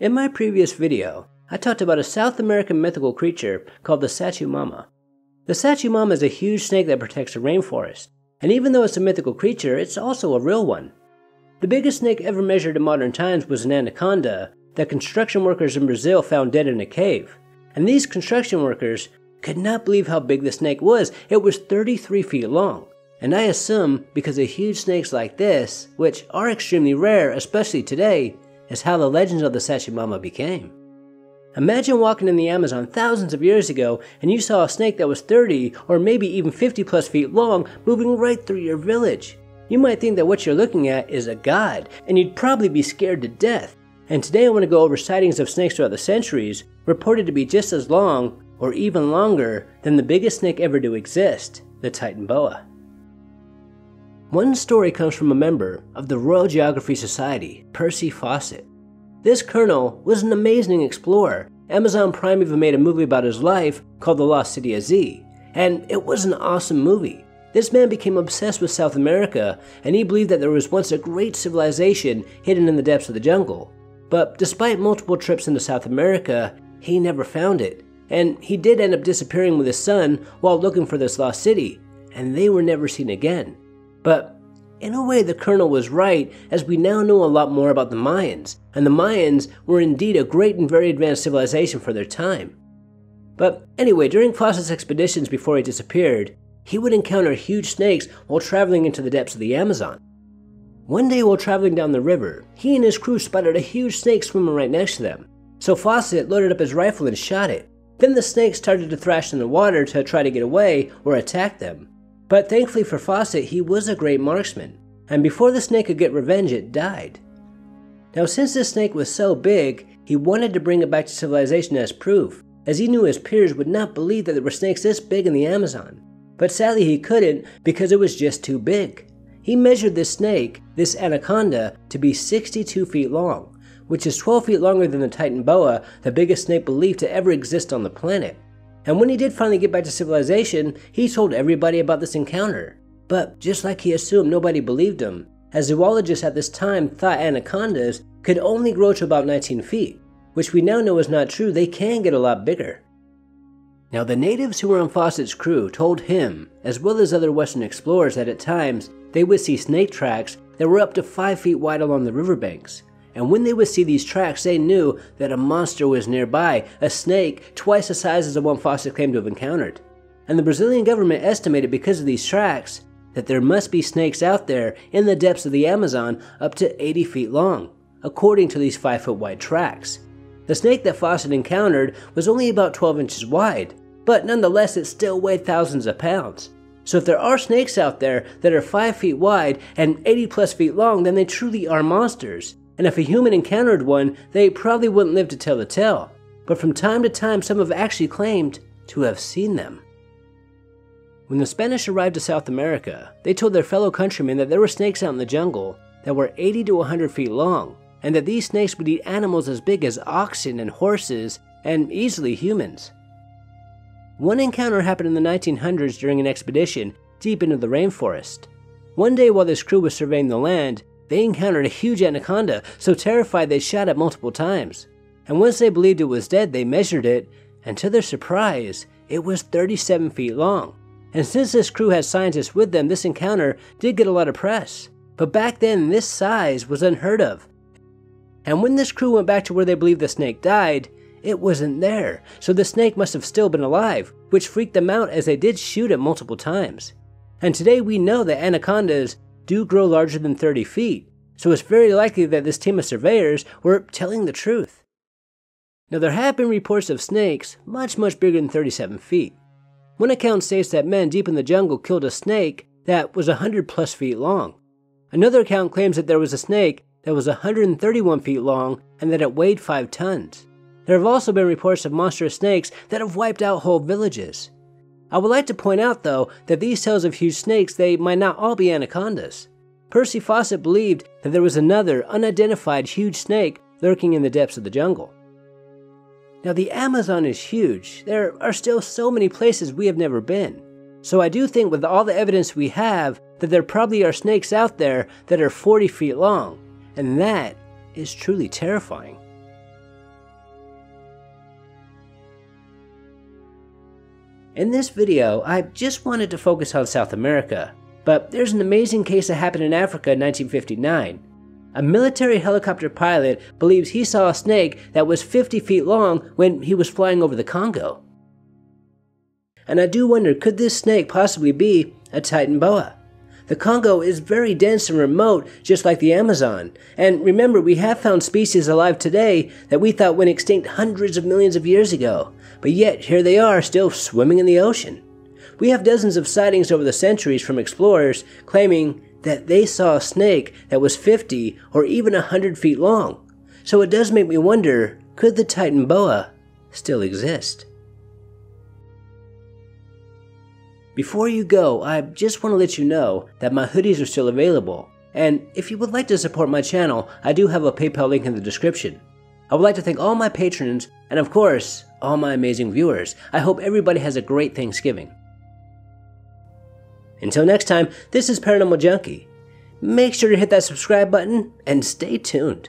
In my previous video, I talked about a South American mythical creature called the Sachamama. The Sachamama is a huge snake that protects the rainforest, and even though it's a mythical creature, it's also a real one. The biggest snake ever measured in modern times was an anaconda that construction workers in Brazil found dead in a cave, and these construction workers could not believe how big the snake was. It was 33 feet long, and I assume because of huge snakes like this, which are extremely rare, especially today, is how the legends of the Sachamama became. Imagine walking in the Amazon thousands of years ago and you saw a snake that was 30 or maybe even 50 plus feet long moving right through your village. You might think that what you're looking at is a god, and you'd probably be scared to death. And today I want to go over sightings of snakes throughout the centuries, reported to be just as long, or even longer, than the biggest snake ever to exist, the Titanoboa. One story comes from a member of the Royal Geographical Society, Percy Fawcett. This colonel was an amazing explorer. Amazon Prime even made a movie about his life called The Lost City of Z, and it was an awesome movie. This man became obsessed with South America, and he believed that there was once a great civilization hidden in the depths of the jungle. But despite multiple trips into South America, he never found it, and he did end up disappearing with his son while looking for this lost city, and they were never seen again. But in a way, the colonel was right, as we now know a lot more about the Mayans, and the Mayans were indeed a great and very advanced civilization for their time. But anyway, during Fawcett's expeditions before he disappeared, he would encounter huge snakes while traveling into the depths of the Amazon. One day while traveling down the river, he and his crew spotted a huge snake swimming right next to them, so Fawcett loaded up his rifle and shot it. Then the snake started to thrash in the water to try to get away or attack them. But thankfully for Fawcett, he was a great marksman, and before the snake could get revenge, it died. Now, since this snake was so big, he wanted to bring it back to civilization as proof, as he knew his peers would not believe that there were snakes this big in the Amazon. But sadly he couldn't, because it was just too big. He measured this snake, this anaconda, to be 62 feet long, which is 12 feet longer than the Titanoboa, the biggest snake believed to ever exist on the planet. And when he did finally get back to civilization, he told everybody about this encounter. But just like he assumed, nobody believed him, as zoologists at this time thought anacondas could only grow to about 19 feet, which we now know is not true. They can get a lot bigger. Now, the natives who were on Fawcett's crew told him, as well as other Western explorers, that at times they would see snake tracks that were up to 5 feet wide along the riverbanks. And when they would see these tracks, they knew that a monster was nearby, a snake twice the size as the one Fawcett claimed to have encountered. And the Brazilian government estimated, because of these tracks, that there must be snakes out there in the depths of the Amazon up to 80 feet long, according to these 5-foot wide tracks. The snake that Fawcett encountered was only about 12 inches wide, but nonetheless it still weighed thousands of pounds. So if there are snakes out there that are 5 feet wide and 80 plus feet long, then they truly are monsters. And if a human encountered one, they probably wouldn't live to tell the tale. But from time to time, some have actually claimed to have seen them. When the Spanish arrived to South America, they told their fellow countrymen that there were snakes out in the jungle that were 80 to 100 feet long, and that these snakes would eat animals as big as oxen and horses, and easily humans. One encounter happened in the 1900s during an expedition deep into the rainforest. One day while this crew was surveying the land, they encountered a huge anaconda, so terrified they shot it multiple times. And once they believed it was dead, they measured it, and to their surprise, it was 37 feet long. And since this crew had scientists with them, this encounter did get a lot of press. But back then, this size was unheard of. And when this crew went back to where they believed the snake died, it wasn't there, so the snake must have still been alive, which freaked them out, as they did shoot it multiple times. And today we know that anacondas do grow larger than 30 feet, so it's very likely that this team of surveyors were telling the truth. Now, there have been reports of snakes much bigger than 37 feet. One account states that men deep in the jungle killed a snake that was 100 plus feet long. Another account claims that there was a snake that was 131 feet long and that it weighed 5 tons. There have also been reports of monstrous snakes that have wiped out whole villages. I would like to point out, though, that these tales of huge snakes, they might not all be anacondas. Percy Fawcett believed that there was another unidentified huge snake lurking in the depths of the jungle. Now, the Amazon is huge. There are still so many places we have never been. So I do think, with all the evidence we have, that there probably are snakes out there that are 40 feet long, and that is truly terrifying. In this video, I just wanted to focus on South America, but there's an amazing case that happened in Africa in 1959. A military helicopter pilot believes he saw a snake that was 50 feet long when he was flying over the Congo. And I do wonder, could this snake possibly be a Titanoboa? The Congo is very dense and remote, just like the Amazon. And remember, we have found species alive today that we thought went extinct hundreds of millions of years ago. But yet, here they are, still swimming in the ocean. We have dozens of sightings over the centuries from explorers claiming that they saw a snake that was 50 or even 100 feet long. So it does make me wonder, could the Titanoboa still exist? Before you go, I just want to let you know that my hoodies are still available, and if you would like to support my channel, I do have a PayPal link in the description. I would like to thank all my patrons, and of course, all my amazing viewers. I hope everybody has a great Thanksgiving. Until next time, this is Paranormal Junkie. Make sure to hit that subscribe button, and stay tuned.